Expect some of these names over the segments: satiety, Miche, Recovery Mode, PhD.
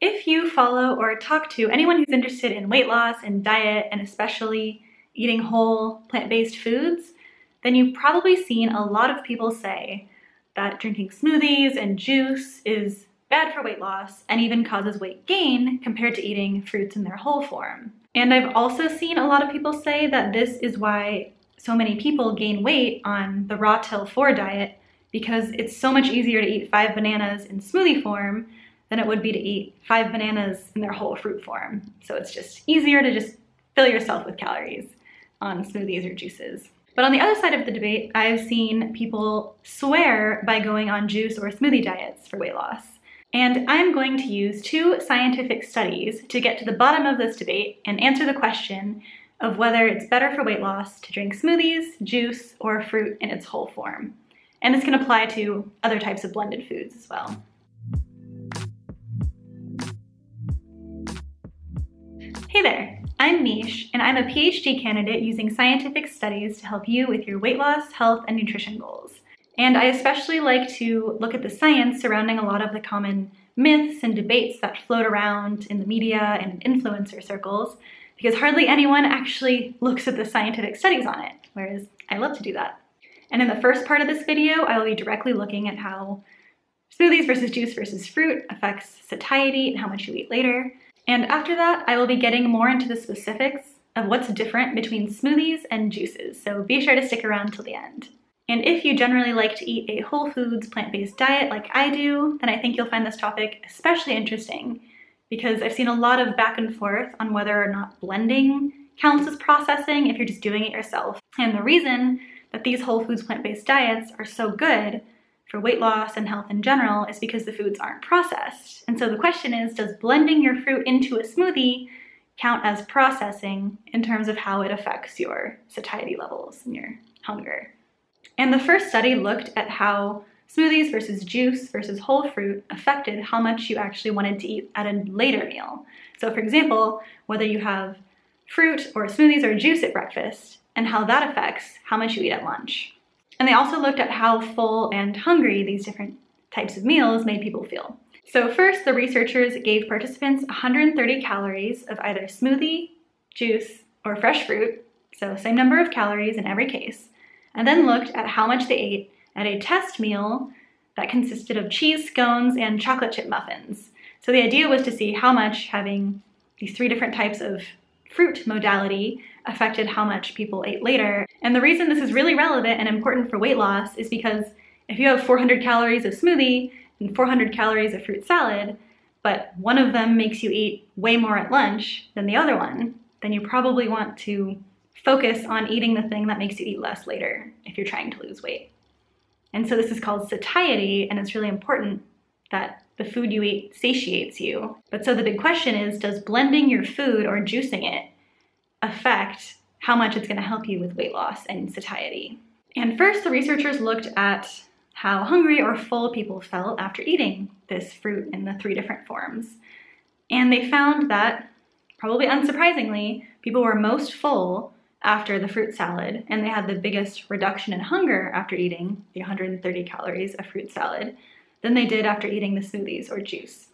If you follow or talk to anyone who's interested in weight loss and diet, and especially eating whole plant-based foods, then you've probably seen a lot of people say that drinking smoothies and juice is bad for weight loss and even causes weight gain compared to eating fruits in their whole form. And I've also seen a lot of people say that this is why so many people gain weight on the raw till 4 diet, because it's so much easier to eat 5 bananas in smoothie form than it would be to eat 5 bananas in their whole fruit form. So it's just easier to just fill yourself with calories on smoothies or juices. But on the other side of the debate, I've seen people swear by going on juice or smoothie diets for weight loss. And I'm going to use 2 scientific studies to get to the bottom of this debate and answer the question of whether it's better for weight loss to drink smoothies, juice, or fruit in its whole form. And this can apply to other types of blended foods as well. Hey there, I'm Miche, and I'm a PhD candidate using scientific studies to help you with your weight loss, health, and nutrition goals. And I especially like to look at the science surrounding a lot of the common myths and debates that float around in the media and influencer circles, because hardly anyone actually looks at the scientific studies on it, whereas I love to do that. And in the first part of this video, I will be directly looking at how smoothies versus juice versus fruit affects satiety and how much you eat later. And after that, I will be getting more into the specifics of what's different between smoothies and juices, so be sure to stick around till the end. And if you generally like to eat a whole foods, plant-based diet like I do, then I think you'll find this topic especially interesting, because I've seen a lot of back and forth on whether or not blending counts as processing if you're just doing it yourself. And the reason that these whole foods, plant-based diets are so good for weight loss and health in general is because the foods aren't processed. And so the question is, does blending your fruit into a smoothie count as processing in terms of how it affects your satiety levels and your hunger? And the first study looked at how smoothies versus juice versus whole fruit affected how much you actually wanted to eat at a later meal. So for example, whether you have fruit or smoothies or juice at breakfast, and how that affects how much you eat at lunch. And they also looked at how full and hungry these different types of meals made people feel. So first, the researchers gave participants 130 calories of either smoothie, juice, or fresh fruit, so same number of calories in every case, and then looked at how much they ate at a test meal that consisted of cheese scones and chocolate chip muffins. So the idea was to see how much having these 3 different types of fruit modality affected how much people ate later. And the reason this is really relevant and important for weight loss is because if you have 400 calories of smoothie and 400 calories of fruit salad, but one of them makes you eat way more at lunch than the other one, then you probably want to focus on eating the thing that makes you eat less later if you're trying to lose weight. And so this is called satiety, and it's really important that the food you eat satiates you. But so the big question is, does blending your food or juicing it affect how much it's gonna help you with weight loss and satiety? And first, the researchers looked at how hungry or full people felt after eating this fruit in the 3 different forms. And they found that, probably unsurprisingly, people were most full after the fruit salad, and they had the biggest reduction in hunger after eating the 130 calories of fruit salad than they did after eating the smoothies or juice.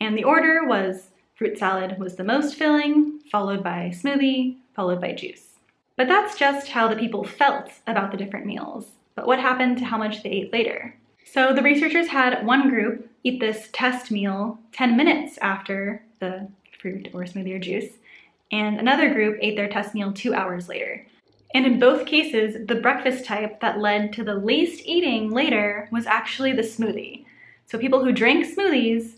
And the order was fruit salad was the most filling, followed by smoothie, followed by juice. But that's just how the people felt about the different meals. But what happened to how much they ate later? So the researchers had one group eat this test meal 10 minutes after the fruit or smoothie or juice, and another group ate their test meal 2 hours later. And in both cases, the breakfast type that led to the least eating later was actually the smoothie. So people who drank smoothies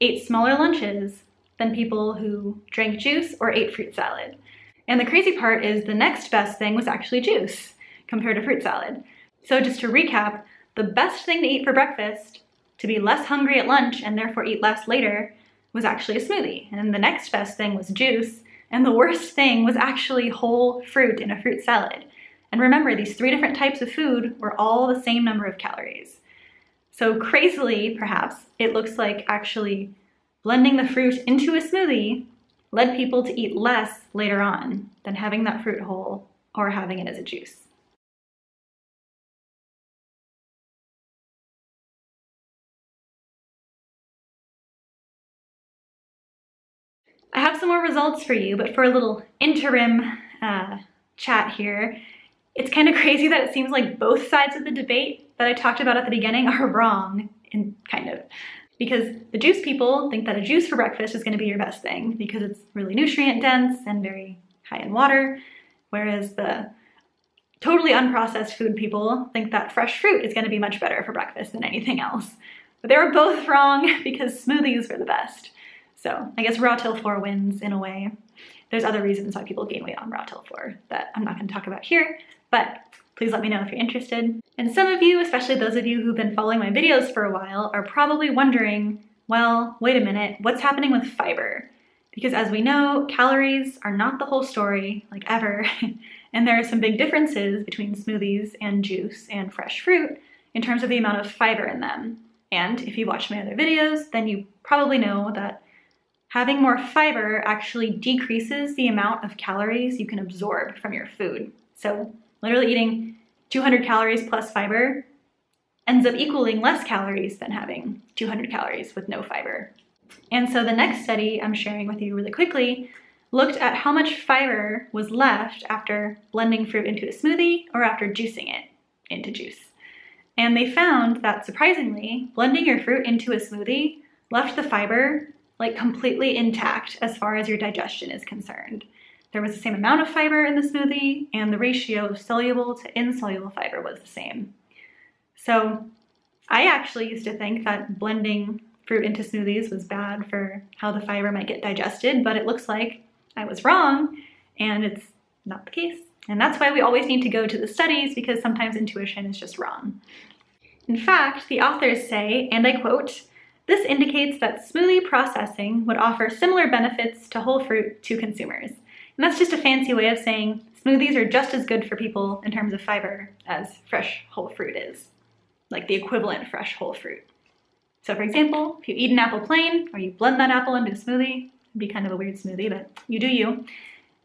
ate smaller lunches than people who drank juice or ate fruit salad. And the crazy part is the next best thing was actually juice compared to fruit salad. So just to recap, the best thing to eat for breakfast, to be less hungry at lunch and therefore eat less later, was actually a smoothie. And then the next best thing was juice, and the worst thing was actually whole fruit in a fruit salad. And remember, these 3 different types of food were all the same number of calories. So crazily, perhaps, it looks like actually blending the fruit into a smoothie led people to eat less later on than having that fruit whole or having it as a juice. I have some more results for you, but for a little interim chat here, it's kind of crazy that it seems like both sides of the debate that I talked about at the beginning are wrong, and kind of, because the juice people think that a juice for breakfast is gonna be your best thing because it's really nutrient dense and very high in water, whereas the totally unprocessed food people think that fresh fruit is gonna be much better for breakfast than anything else. But they were both wrong because smoothies were the best. So I guess raw till 4 wins in a way. There's other reasons why people gain weight on raw till 4 that I'm not gonna talk about here, but please let me know if you're interested. And some of you, especially those of you who've been following my videos for a while, are probably wondering, well, wait a minute, what's happening with fiber? Because as we know, calories are not the whole story, like ever. And there are some big differences between smoothies and juice and fresh fruit in terms of the amount of fiber in them. And if you watch my other videos, then you probably know that having more fiber actually decreases the amount of calories you can absorb from your food. So literally eating 200 calories plus fiber ends up equaling less calories than having 200 calories with no fiber. And so the next study I'm sharing with you really quickly looked at how much fiber was left after blending fruit into a smoothie or after juicing it into juice. And they found that, surprisingly, blending your fruit into a smoothie left the fiber like completely intact as far as your digestion is concerned. There was the same amount of fiber in the smoothie, and the ratio of soluble to insoluble fiber was the same. So I actually used to think that blending fruit into smoothies was bad for how the fiber might get digested, but it looks like I was wrong, and it's not the case. And that's why we always need to go to the studies, because sometimes intuition is just wrong. In fact, the authors say, and I quote, "This indicates that smoothie processing would offer similar benefits to whole fruit to consumers." And that's just a fancy way of saying smoothies are just as good for people in terms of fiber as fresh whole fruit is, like the equivalent fresh whole fruit. So for example, if you eat an apple plain, or you blend that apple into a smoothie, it'd be kind of a weird smoothie, but you do you,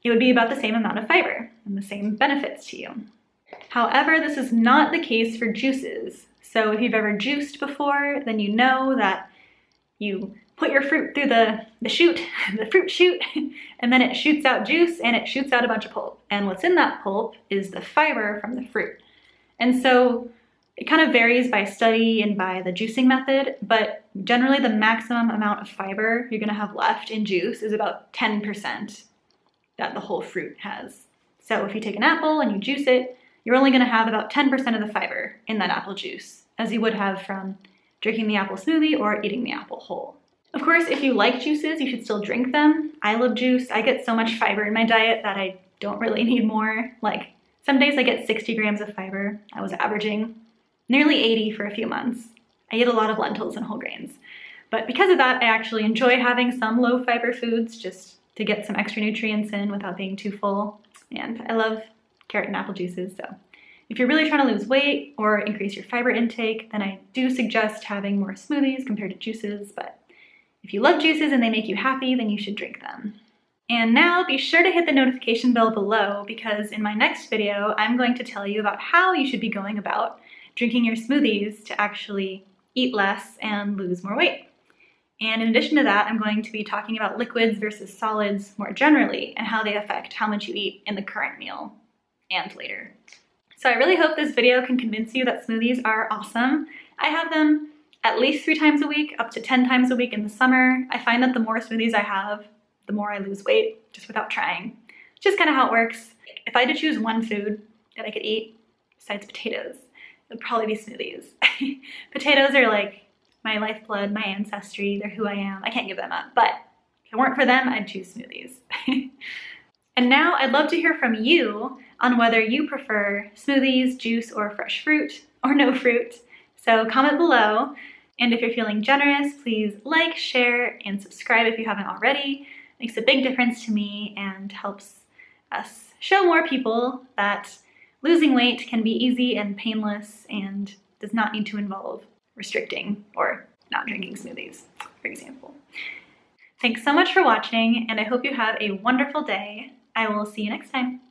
it would be about the same amount of fiber and the same benefits to you. However, this is not the case for juices. So if you've ever juiced before, then you know that you put your fruit through the fruit chute, and then it shoots out juice and it shoots out a bunch of pulp. And what's in that pulp is the fiber from the fruit. And so it kind of varies by study and by the juicing method, but generally the maximum amount of fiber you're gonna have left in juice is about 10%. That the whole fruit has. So if you take an apple and you juice it, you're only gonna have about 10% of the fiber in that apple juice, as you would have from drinking the apple smoothie or eating the apple whole. Of course, if you like juices, you should still drink them. I love juice. I get so much fiber in my diet that I don't really need more. Like, some days I get 60 grams of fiber. I was averaging nearly 80 for a few months. I eat a lot of lentils and whole grains. But because of that, I actually enjoy having some low fiber foods, just to get some extra nutrients in without being too full. And I love carrot and apple juices, so if you're really trying to lose weight or increase your fiber intake, then I do suggest having more smoothies compared to juices, but if you love juices and they make you happy, then you should drink them. And now be sure to hit the notification bell below, because in my next video, I'm going to tell you about how you should be going about drinking your smoothies to actually eat less and lose more weight. And in addition to that, I'm going to be talking about liquids versus solids more generally and how they affect how much you eat in the current meal and later. So I really hope this video can convince you that smoothies are awesome. I have them at least 3 times a week, up to 10 times a week in the summer. I find that the more smoothies I have, the more I lose weight just without trying. It's just kind of how it works. If I had to choose one food that I could eat besides potatoes, it would probably be smoothies. Potatoes are like my lifeblood, my ancestry, they're who I am. I can't give them up, but if it weren't for them, I'd choose smoothies. And now I'd love to hear from you on whether you prefer smoothies, juice, or fresh fruit, or no fruit. So comment below, and if you're feeling generous, please like, share, and subscribe if you haven't already. It makes a big difference to me and helps us show more people that losing weight can be easy and painless and does not need to involve restricting or not drinking smoothies, for example. Thanks so much for watching, and I hope you have a wonderful day. I will see you next time.